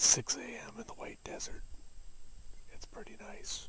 6 a.m. in the White Desert. It's pretty nice.